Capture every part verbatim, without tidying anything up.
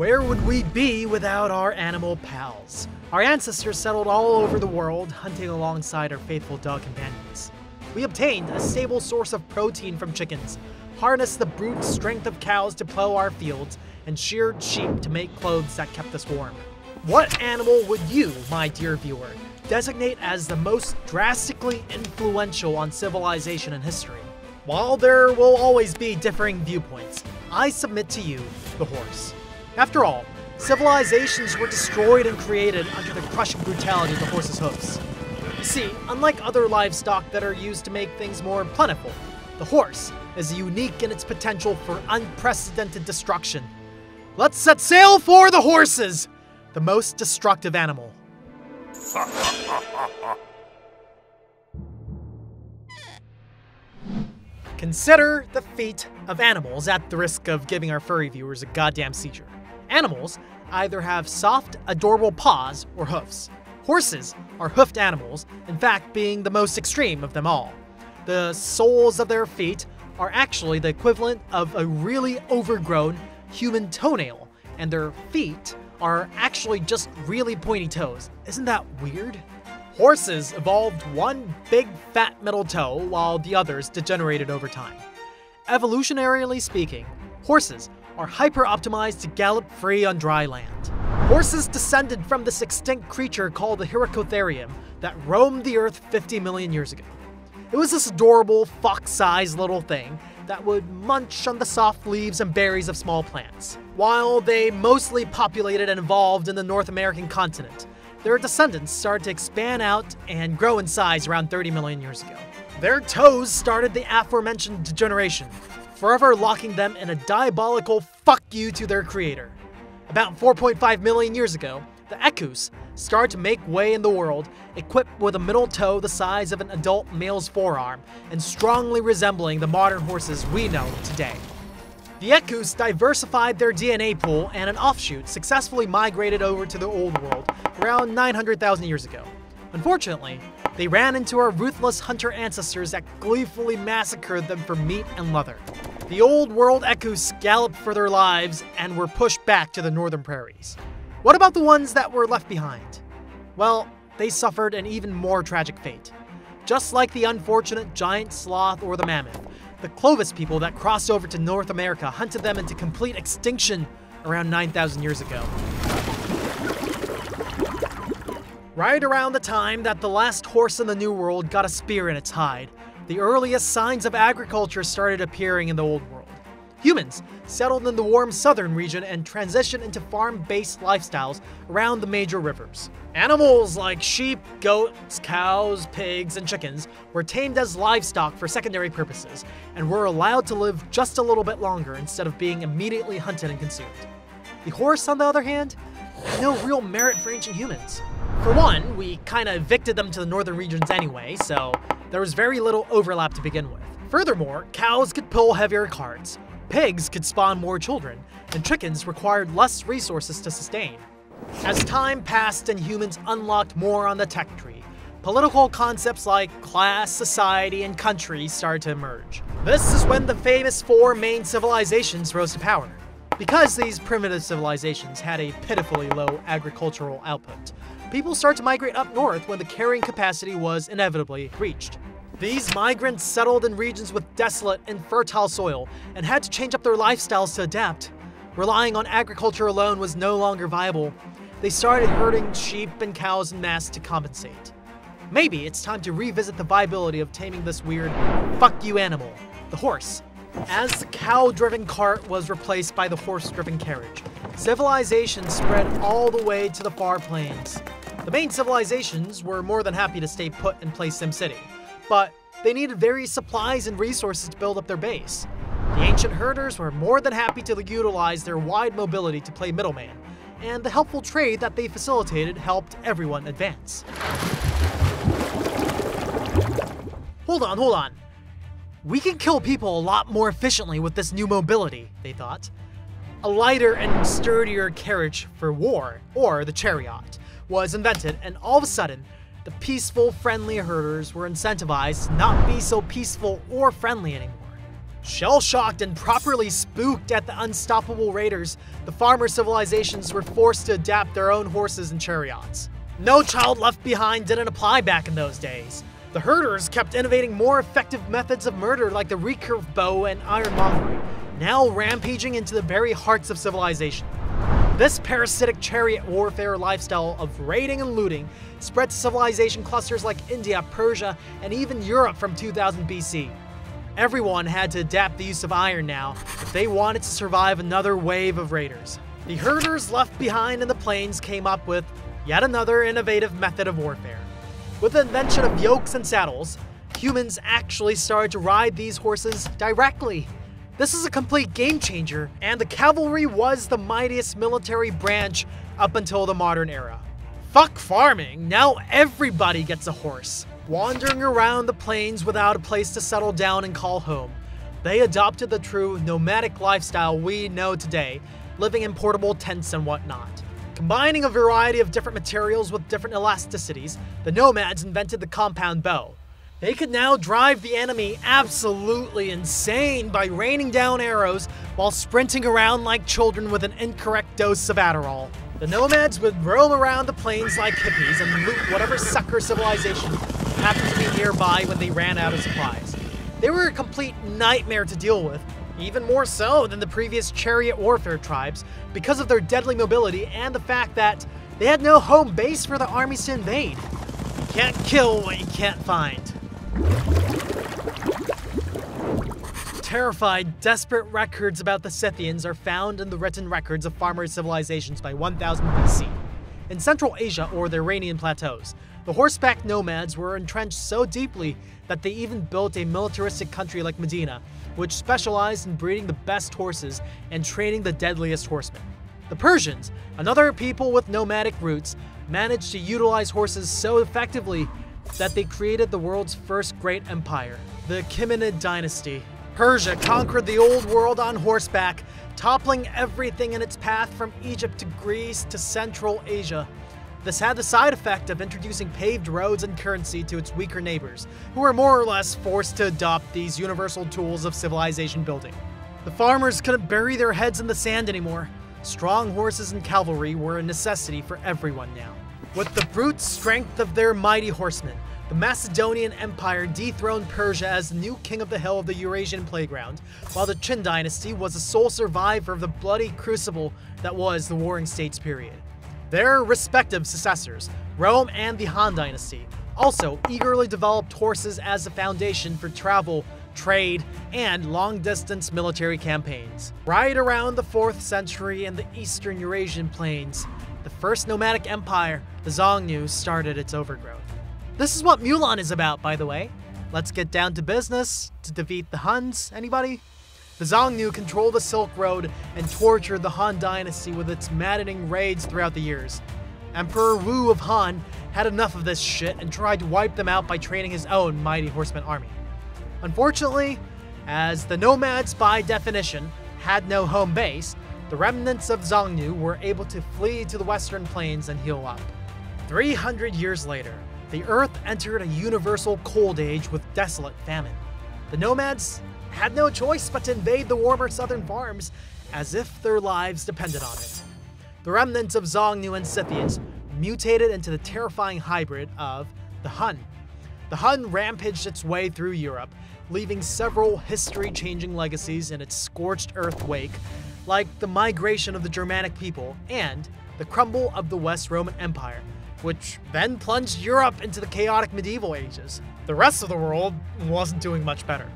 Where would we be without our animal pals? Our ancestors settled all over the world, hunting alongside our faithful dog companions. We obtained a stable source of protein from chickens, harnessed the brute strength of cows to plow our fields, and sheared sheep to make clothes that kept us warm. What animal would you, my dear viewer, designate as the most drastically influential on civilization and history? While there will always be differing viewpoints, I submit to you the horse. After all, civilizations were destroyed and created under the crushing brutality of the horse's hoofs. You see, unlike other livestock that are used to make things more plentiful, the horse is unique in its potential for unprecedented destruction. Let's set sail for the horses! The most destructive animal. Consider the fate of animals at the risk of giving our furry viewers a goddamn seizure. Animals either have soft, adorable paws or hoofs. Horses are hoofed animals, in fact being the most extreme of them all. The soles of their feet are actually the equivalent of a really overgrown human toenail, and their feet are actually just really pointy toes. Isn't that weird? Horses evolved one big fat middle toe while the others degenerated over time. Evolutionarily speaking, horses are hyper-optimized to gallop free on dry land. Horses descended from this extinct creature called the Hyracotherium that roamed the earth fifty million years ago. It was this adorable, fox-sized little thing that would munch on the soft leaves and berries of small plants. While they mostly populated and evolved in the North American continent, their descendants started to expand out and grow in size around thirty million years ago. Their toes started the aforementioned degeneration, forever locking them in a diabolical fuck you to their creator. About four point five million years ago, the Equus started to make way in the world, equipped with a middle toe the size of an adult male's forearm and strongly resembling the modern horses we know today. The Equus diversified their D N A pool and an offshoot successfully migrated over to the Old World around nine hundred thousand years ago. Unfortunately, they ran into our ruthless hunter ancestors that gleefully massacred them for meat and leather. The Old World Equus galloped for their lives and were pushed back to the northern prairies. What about the ones that were left behind? Well, they suffered an even more tragic fate. Just like the unfortunate giant sloth or the mammoth, the Clovis people that crossed over to North America hunted them into complete extinction around nine thousand years ago. Right around the time that the last horse in the New World got a spear in its hide, the earliest signs of agriculture started appearing in the Old World. Humans settled in the warm southern region and transitioned into farm-based lifestyles around the major rivers. Animals like sheep, goats, cows, pigs, and chickens were tamed as livestock for secondary purposes and were allowed to live just a little bit longer instead of being immediately hunted and consumed. The horse, on the other hand, had no real merit for ancient humans. For one, we kinda evicted them to the northern regions anyway, so there was very little overlap to begin with. Furthermore, cows could pull heavier carts, pigs could spawn more children, and chickens required less resources to sustain. As time passed and humans unlocked more on the tech tree, political concepts like class, society, and country started to emerge. This is when the famous four main civilizations rose to power. Because these primitive civilizations had a pitifully low agricultural output, people started to migrate up north when the carrying capacity was inevitably reached. These migrants settled in regions with desolate, infertile soil and had to change up their lifestyles to adapt. Relying on agriculture alone was no longer viable. They started herding sheep and cows en masse to compensate. Maybe it's time to revisit the viability of taming this weird fuck you animal, the horse. As the cow-driven cart was replaced by the horse-driven carriage, civilization spread all the way to the far plains. The main civilizations were more than happy to stay put and play SimCity, but they needed various supplies and resources to build up their base. The ancient herders were more than happy to utilize their wide mobility to play middleman, and the helpful trade that they facilitated helped everyone advance. Hold on, hold on. We can kill people a lot more efficiently with this new mobility, they thought. A lighter and sturdier carriage for war, or the chariot, was invented, and all of a sudden, the peaceful, friendly herders were incentivized to not be so peaceful or friendly anymore. Shell-shocked and properly spooked at the unstoppable raiders, the farmer civilizations were forced to adapt their own horses and chariots. No child left behind didn't apply back in those days. The herders kept innovating more effective methods of murder like the recurve bow and ironmongery, now rampaging into the very hearts of civilization. This parasitic chariot warfare lifestyle of raiding and looting spread to civilization clusters like India, Persia, and even Europe from two thousand B C. Everyone had to adapt the use of iron now if they wanted to survive another wave of raiders. The herders left behind in the plains came up with yet another innovative method of warfare. With the invention of yokes and saddles, humans actually started to ride these horses directly. This is a complete game changer, and the cavalry was the mightiest military branch up until the modern era. Fuck farming, now everybody gets a horse. Wandering around the plains without a place to settle down and call home, they adopted the true nomadic lifestyle we know today, living in portable tents and whatnot. Combining a variety of different materials with different elasticities, the nomads invented the compound bow. They could now drive the enemy absolutely insane by raining down arrows while sprinting around like children with an incorrect dose of Adderall. The nomads would roam around the plains like hippies and loot whatever sucker civilization happened to be nearby when they ran out of supplies. They were a complete nightmare to deal with, even more so than the previous chariot warfare tribes, because of their deadly mobility and the fact that they had no home base for the armies to invade. You can't kill what you can't find. Terrified, desperate records about the Scythians are found in the written records of farmer civilizations by one thousand B C. In Central Asia or the Iranian plateaus, the horseback nomads were entrenched so deeply that they even built a militaristic country like Medina, which specialized in breeding the best horses and training the deadliest horsemen. The Persians, another people with nomadic roots, managed to utilize horses so effectively that they created the world's first great empire, the Achaemenid dynasty. Persia conquered the old world on horseback, toppling everything in its path from Egypt to Greece to Central Asia. This had the side effect of introducing paved roads and currency to its weaker neighbors, who were more or less forced to adopt these universal tools of civilization building. The farmers couldn't bury their heads in the sand anymore. Strong horses and cavalry were a necessity for everyone now. With the brute strength of their mighty horsemen, the Macedonian Empire dethroned Persia as the new king of the hill of the Eurasian playground, while the Qin Dynasty was the sole survivor of the bloody crucible that was the Warring States period. Their respective successors, Rome and the Han Dynasty, also eagerly developed horses as a foundation for travel, trade, and long-distance military campaigns. Right around the fourth century in the eastern Eurasian plains, the first nomadic empire, the Xiongnu, started its overgrowth. This is what Mulan is about, by the way. Let's get down to business to defeat the Huns, anybody? The Xiongnu controlled the Silk Road and tortured the Han Dynasty with its maddening raids throughout the years. Emperor Wu of Han had enough of this shit and tried to wipe them out by training his own mighty horseman army. Unfortunately, as the nomads by definition had no home base, the remnants of Xiongnu were able to flee to the western plains and heal up. three hundred years later, the earth entered a universal cold age with desolate famine. The nomads had no choice but to invade the warmer southern farms as if their lives depended on it. The remnants of Xiongnu and Scythians mutated into the terrifying hybrid of the Hun. The Hun rampaged its way through Europe, leaving several history-changing legacies in its scorched earth wake, like the migration of the Germanic people and the crumble of the West Roman Empire, which then plunged Europe into the chaotic medieval ages. The rest of the world wasn't doing much better.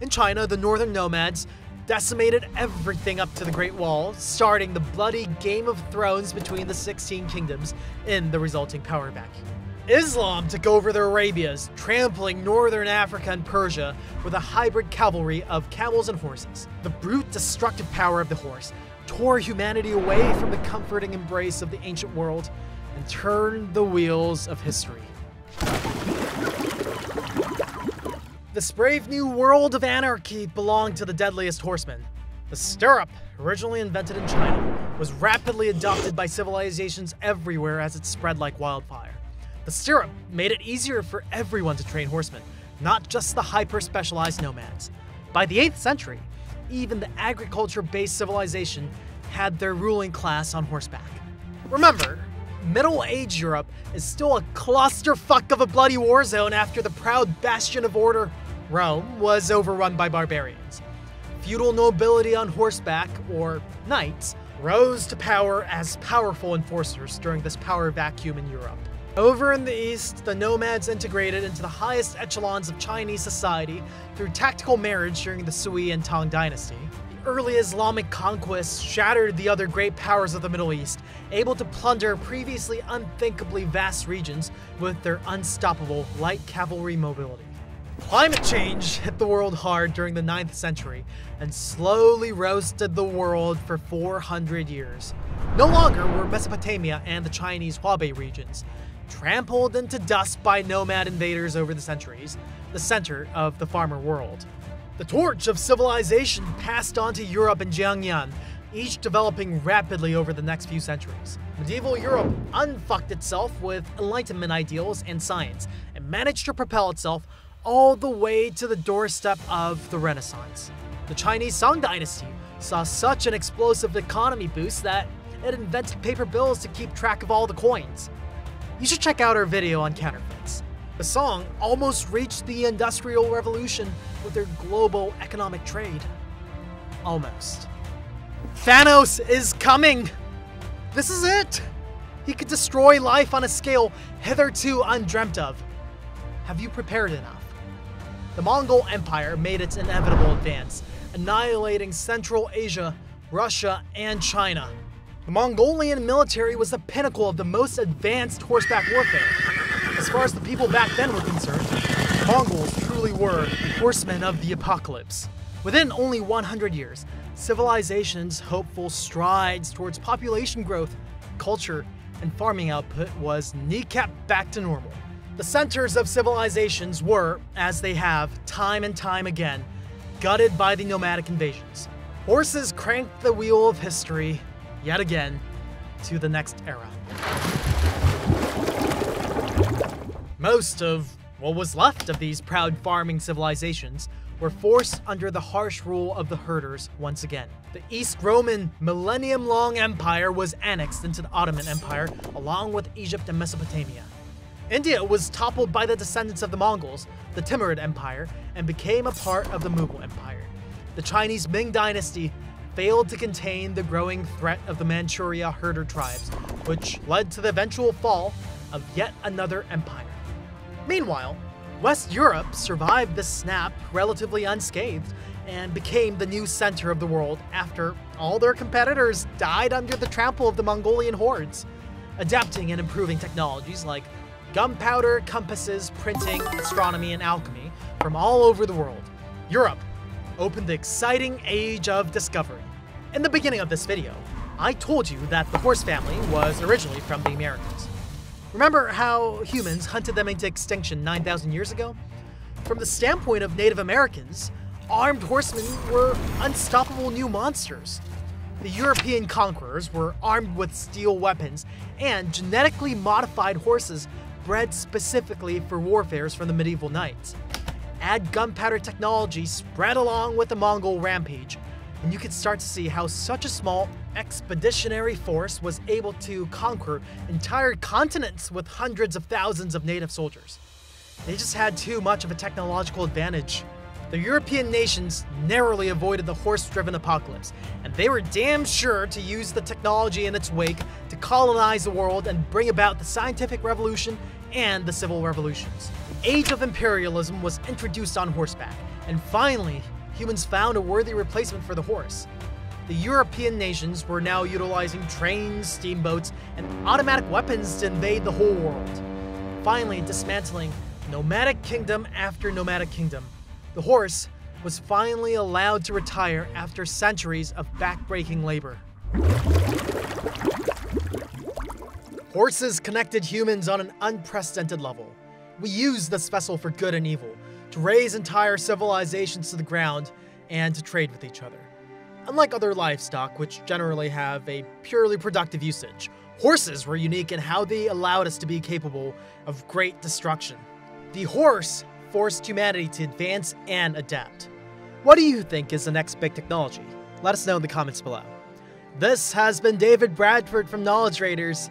In China, the northern nomads decimated everything up to the Great Wall, starting the bloody Game of Thrones between the sixteen kingdoms in the resulting power vacuum. Islam took over the Arabias, trampling northern Africa and Persia with a hybrid cavalry of camels and horses. The brute, destructive power of the horse tore humanity away from the comforting embrace of the ancient world and turned the wheels of history. This brave new world of anarchy belonged to the deadliest horsemen. The stirrup, originally invented in China, was rapidly adopted by civilizations everywhere as it spread like wildfire. The stirrup made it easier for everyone to train horsemen, not just the hyper-specialized nomads. By the eighth century, even the agriculture-based civilization had their ruling class on horseback. Remember, Middle Age Europe is still a clusterfuck of a bloody war zone after the proud bastion of order, Rome, was overrun by barbarians. Feudal nobility on horseback, or knights, rose to power as powerful enforcers during this power vacuum in Europe. Over in the East, the nomads integrated into the highest echelons of Chinese society through tactical marriage during the Sui and Tang dynasty. The early Islamic conquests shattered the other great powers of the Middle East, able to plunder previously unthinkably vast regions with their unstoppable light cavalry mobility. Climate change hit the world hard during the ninth century and slowly roasted the world for four hundred years. No longer were Mesopotamia and the Chinese Huabei regions, trampled into dust by nomad invaders over the centuries, the center of the farmer world. The torch of civilization passed on to Europe and Jiangyan, each developing rapidly over the next few centuries. Medieval Europe unfucked itself with Enlightenment ideals and science, and managed to propel itself all the way to the doorstep of the Renaissance. The Chinese Song Dynasty saw such an explosive economy boost that it invented paper bills to keep track of all the coins. You should check out our video on counterfeits. The Song almost reached the Industrial Revolution with their global economic trade. Almost. Thanos is coming! This is it! He could destroy life on a scale hitherto undreamt of. Have you prepared enough? The Mongol Empire made its inevitable advance, annihilating Central Asia, Russia, and China. The Mongolian military was the pinnacle of the most advanced horseback warfare. As far as the people back then were concerned, the Mongols truly were the horsemen of the apocalypse. Within only one hundred years, civilization's hopeful strides towards population growth, culture, and farming output was kneecapped back to normal. The centers of civilizations were, as they have time and time again, gutted by the nomadic invasions. Horses cranked the wheel of history, yet again, to the next era. Most of what was left of these proud farming civilizations were forced under the harsh rule of the herders once again. The East Roman millennium-long empire was annexed into the Ottoman Empire, along with Egypt and Mesopotamia. India was toppled by the descendants of the Mongols, the Timurid Empire, and became a part of the Mughal Empire. The Chinese Ming Dynasty failed to contain the growing threat of the Manchuria herder tribes, which led to the eventual fall of yet another empire. Meanwhile, West Europe survived this snap relatively unscathed and became the new center of the world after all their competitors died under the trample of the Mongolian hordes. Adapting and improving technologies like gunpowder, compasses, printing, astronomy, and alchemy from all over the world, Europe opened the exciting age of discovery. In the beginning of this video, I told you that the horse family was originally from the Americas. Remember how humans hunted them into extinction nine thousand years ago? From the standpoint of Native Americans, armed horsemen were unstoppable new monsters. The European conquerors were armed with steel weapons and genetically modified horses bred specifically for warfares from the medieval knights. Add gunpowder technology spread along with the Mongol rampage, and you could start to see how such a small expeditionary force was able to conquer entire continents with hundreds of thousands of native soldiers. They just had too much of a technological advantage. The European nations narrowly avoided the horse-driven apocalypse, and they were damn sure to use the technology in its wake to colonize the world and bring about the scientific revolution and the civil revolutions. The age of imperialism was introduced on horseback, and finally, humans found a worthy replacement for the horse. The European nations were now utilizing trains, steamboats, and automatic weapons to invade the whole world. Finally dismantling nomadic kingdom after nomadic kingdom, the horse was finally allowed to retire after centuries of backbreaking labor. Horses connected humans on an unprecedented level. We used this vessel for good and evil, to raise entire civilizations to the ground, and to trade with each other. Unlike other livestock, which generally have a purely productive usage, horses were unique in how they allowed us to be capable of great destruction. The horse forced humanity to advance and adapt. What do you think is the next big technology? Let us know in the comments below. This has been David Bradford from Knowledge Raiders,